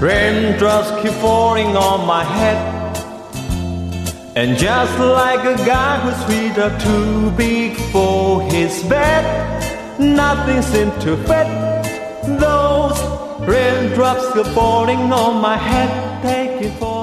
Raindrops keep falling on my head, and just like a guy whose feet are too big for his bed, nothing seems to fit. Those raindrops keep falling on my head, taking for